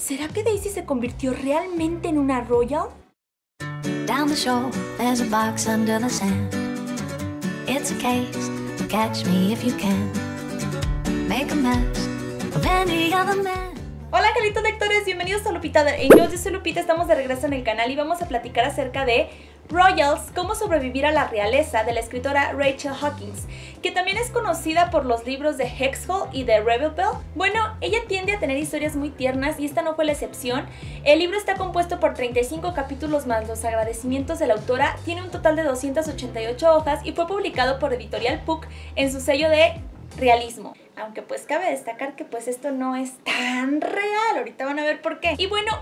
¿Será que Daisy se convirtió realmente en una Royal? Down the shore, there's a box under the sand. It's a case, catch me if you can. Make a mess of any other man. Hola, qué lindos lectores, bienvenidos a Lupita de Hey News. Yo soy Lupita, estamos de regreso en el canal y vamos a platicar acerca de Royals, cómo sobrevivir a la realeza, de la escritora Rachel Hawkins, que también es conocida por los libros de Hexhall y de Rebel Bell. Bueno, ella tiende a tener historias muy tiernas y esta no fue la excepción. El libro está compuesto por 35 capítulos más los agradecimientos de la autora, tiene un total de 288 hojas y fue publicado por Editorial Puck en su sello de Realismo. Aunque pues cabe destacar que pues esto no es tan real, ahorita van a ver por qué. Y bueno,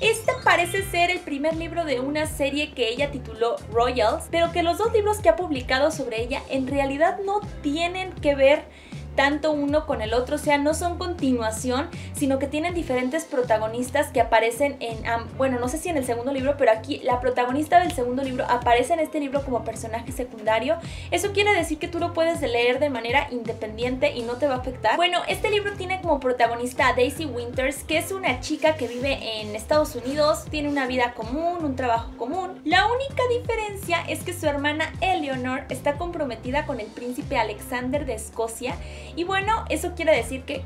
este parece ser el primer libro de una serie que ella tituló Royals, pero que los dos libros que ha publicado sobre ella en realidad no tienen que ver tanto uno con el otro, o sea, no son continuación, sino que tienen diferentes protagonistas que aparecen en, bueno, no sé si en el segundo libro, pero aquí la protagonista del segundo libro aparece en este libro como personaje secundario. Eso quiere decir que tú lo puedes leer de manera independiente y no te va a afectar. Bueno, este libro tiene como protagonista a Daisy Winters, que es una chica que vive en Estados Unidos, tiene una vida común, un trabajo común. La única diferencia es que su hermana Eleanor está comprometida con el príncipe Alexander de Escocia. Y bueno, eso quiere decir que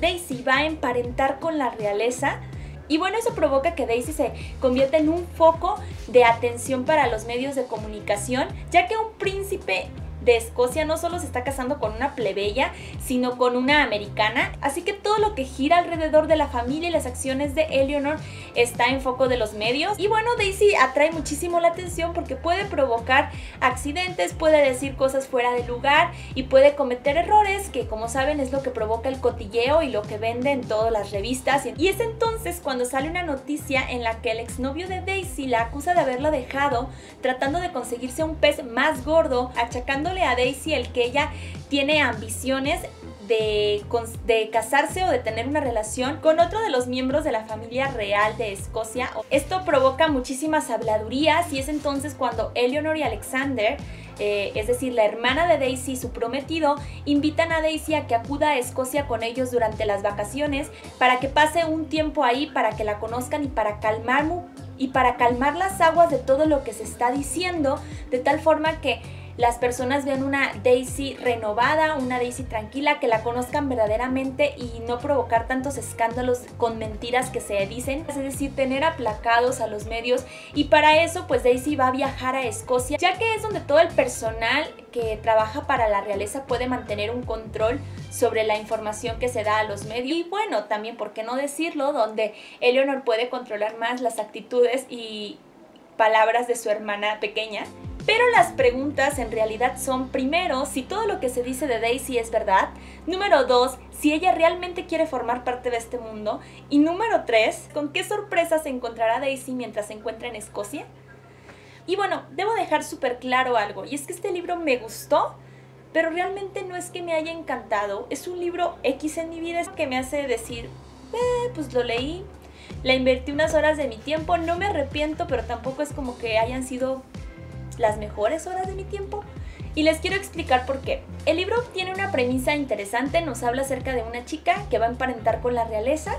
Daisy va a emparentar con la realeza. Y bueno, eso provoca que Daisy se convierta en un foco de atención para los medios de comunicación, ya que un príncipe de Escocia no solo se está casando con una plebeya, sino con una americana. Así que todo lo que gira alrededor de la familia y las acciones de Eleanor está en foco de los medios. Y bueno, Daisy atrae muchísimo la atención porque puede provocar accidentes, puede decir cosas fuera de lugar y puede cometer errores, que como saben es lo que provoca el cotilleo y lo que vende en todas las revistas. Y es entonces cuando sale una noticia en la que el exnovio de Daisy la acusa de haberla dejado tratando de conseguirse un pez más gordo, achacándole a Daisy el que ella tiene ambiciones de casarse o de tener una relación con otro de los miembros de la familia real de Escocia. Esto provoca muchísimas habladurías y es entonces cuando Eleanor y Alexander, es decir, la hermana de Daisy y su prometido, invitan a Daisy a que acuda a Escocia con ellos durante las vacaciones para que pase un tiempo ahí, para que la conozcan y para calmar las aguas de todo lo que se está diciendo, de tal forma que las personas vean una Daisy renovada, una Daisy tranquila, que la conozcan verdaderamente y no provocar tantos escándalos con mentiras que se dicen, es decir, tener aplacados a los medios. Y para eso pues Daisy va a viajar a Escocia, ya que es donde todo el personal que trabaja para la realeza puede mantener un control sobre la información que se da a los medios. Y bueno, también, ¿por qué no decirlo?, donde Eleanor puede controlar más las actitudes y palabras de su hermana pequeña. Pero las preguntas en realidad son, primero, si todo lo que se dice de Daisy es verdad. Número 2, si ella realmente quiere formar parte de este mundo. Y número 3, ¿con qué sorpresa se encontrará Daisy mientras se encuentra en Escocia? Y bueno, debo dejar súper claro algo, y es que este libro me gustó, pero realmente no es que me haya encantado. Es un libro X en mi vida, es que me hace decir, pues lo leí, la invertí unas horas de mi tiempo, no me arrepiento, pero tampoco es como que hayan sido las mejores horas de mi tiempo, y les quiero explicar por qué. El libro tiene una premisa interesante, nos habla acerca de una chica que va a emparentar con la realeza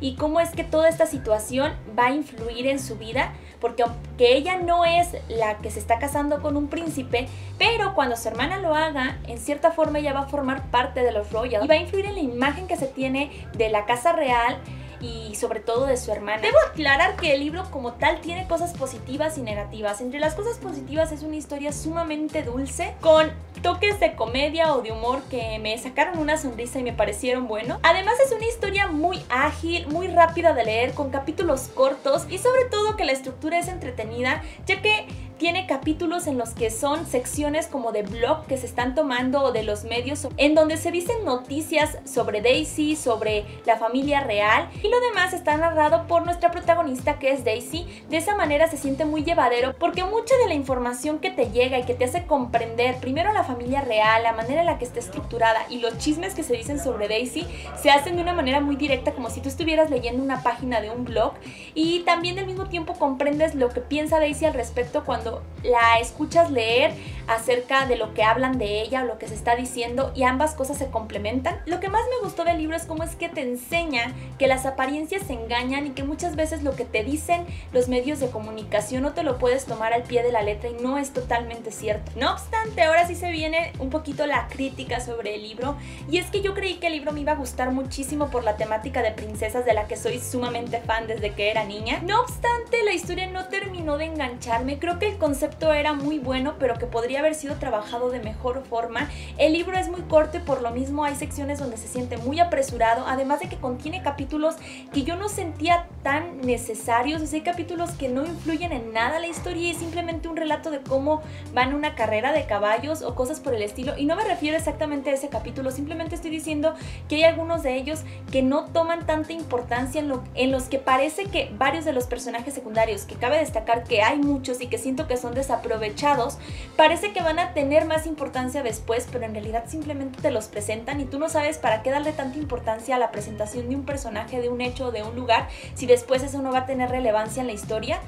y cómo es que toda esta situación va a influir en su vida, porque aunque ella no es la que se está casando con un príncipe, pero cuando su hermana lo haga, en cierta forma ella va a formar parte de los Royals y va a influir en la imagen que se tiene de la casa real y sobre todo de su hermana. Debo aclarar que el libro como tal tiene cosas positivas y negativas. Entre las cosas positivas es una historia sumamente dulce, con toques de comedia o de humor que me sacaron una sonrisa y me parecieron bueno. Además es una historia muy ágil, muy rápida de leer, con capítulos cortos y sobre todo que la estructura es entretenida, ya que tiene capítulos en los que son secciones como de blog que se están tomando o de los medios, en donde se dicen noticias sobre Daisy, sobre la familia real, y lo demás está narrado por nuestra protagonista, que es Daisy. De esa manera se siente muy llevadero, porque mucha de la información que te llega y que te hace comprender primero la familia real, la manera en la que está estructurada y los chismes que se dicen sobre Daisy, se hacen de una manera muy directa, como si tú estuvieras leyendo una página de un blog, y también al mismo tiempo comprendes lo que piensa Daisy al respecto cuando cuando la escuchas leer acerca de lo que hablan de ella o lo que se está diciendo, y ambas cosas se complementan. Lo que más me gustó del libro es cómo es que te enseña que las apariencias se engañan y que muchas veces lo que te dicen los medios de comunicación no te lo puedes tomar al pie de la letra y no es totalmente cierto. No obstante, ahora sí se viene un poquito la crítica sobre el libro, y es que yo creí que el libro me iba a gustar muchísimo por la temática de princesas de la que soy sumamente fan desde que era niña. No obstante, la historia no terminó de engancharme. Creo que el concepto era muy bueno, pero que podría haber sido trabajado de mejor forma. El libro es muy corto y por lo mismo hay secciones donde se siente muy apresurado, además de que contiene capítulos que yo no sentía tan necesarios. O sea, hay capítulos que no influyen en nada la historia y es simplemente un relato de cómo van una carrera de caballos o cosas por el estilo, y no me refiero exactamente a ese capítulo, simplemente estoy diciendo que hay algunos de ellos que no toman tanta importancia, en los que parece que varios de los personajes secundarios, que cabe destacar que hay muchos y que siento que son desaprovechados, parece que van a tener más importancia después, pero en realidad simplemente te los presentan y tú no sabes para qué darle tanta importancia a la presentación de un personaje, de un hecho, de un lugar, si después eso no va a tener relevancia en la historia.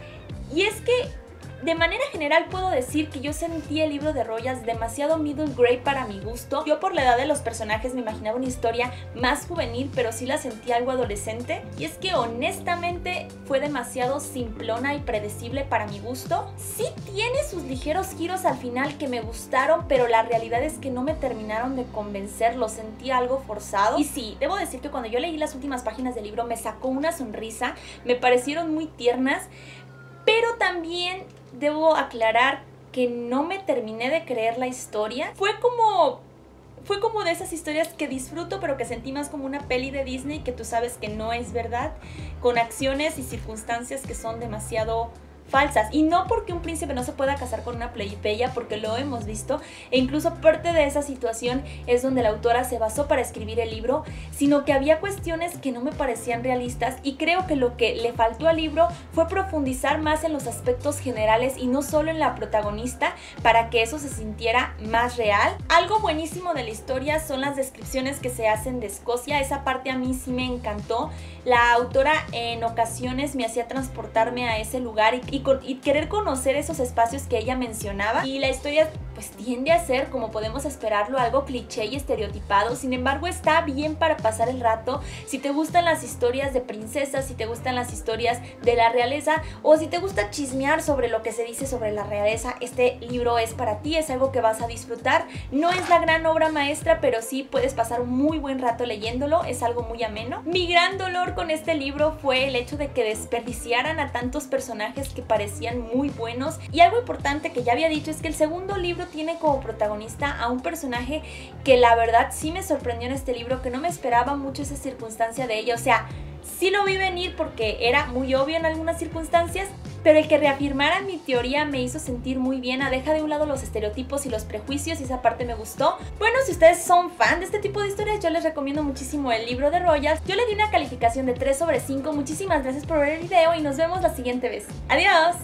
Y es que de manera general puedo decir que yo sentí el libro de Royals demasiado middle grade para mi gusto. Yo por la edad de los personajes me imaginaba una historia más juvenil, pero sí la sentí algo adolescente. Y es que honestamente fue demasiado simplona y predecible para mi gusto. Sí tiene sus ligeros giros al final que me gustaron, pero la realidad es que no me terminaron de convencer, lo sentí algo forzado. Y sí, debo decir que cuando yo leí las últimas páginas del libro me sacó una sonrisa, me parecieron muy tiernas, pero también debo aclarar que no me terminé de creer la historia. Fue como de esas historias que disfruto, pero que sentí más como una peli de Disney que tú sabes que no es verdad, con acciones y circunstancias que son demasiado falsas. Y no porque un príncipe no se pueda casar con una plebeya, porque lo hemos visto, e incluso parte de esa situación es donde la autora se basó para escribir el libro, sino que había cuestiones que no me parecían realistas, y creo que lo que le faltó al libro fue profundizar más en los aspectos generales y no solo en la protagonista, para que eso se sintiera más real. Algo buenísimo de la historia son las descripciones que se hacen de Escocia. Esa parte a mí sí me encantó. La autora en ocasiones me hacía transportarme a ese lugar y querer conocer esos espacios que ella mencionaba, y la historia pues tiende a ser, como podemos esperarlo, algo cliché y estereotipado. Sin embargo, está bien para pasar el rato si te gustan las historias de princesas, si te gustan las historias de la realeza, o si te gusta chismear sobre lo que se dice sobre la realeza. Este libro es para ti, es algo que vas a disfrutar. No es la gran obra maestra, pero sí puedes pasar un muy buen rato leyéndolo, es algo muy ameno. Mi gran dolor con este libro fue el hecho de que desperdiciaran a tantos personajes que parecían muy buenos, y algo importante que ya había dicho es que el segundo libro tiene como protagonista a un personaje que la verdad sí me sorprendió en este libro, que no me esperaba mucho esa circunstancia de ella. O sea, sí lo vi venir porque era muy obvio en algunas circunstancias, pero el que reafirmara mi teoría me hizo sentir muy bien. Deja de un lado los estereotipos y los prejuicios, y esa parte me gustó. Bueno, si ustedes son fan de este tipo de historias, yo les recomiendo muchísimo el libro de Royals. Yo le di una calificación de 3/5. Muchísimas gracias por ver el video y nos vemos la siguiente vez. ¡Adiós!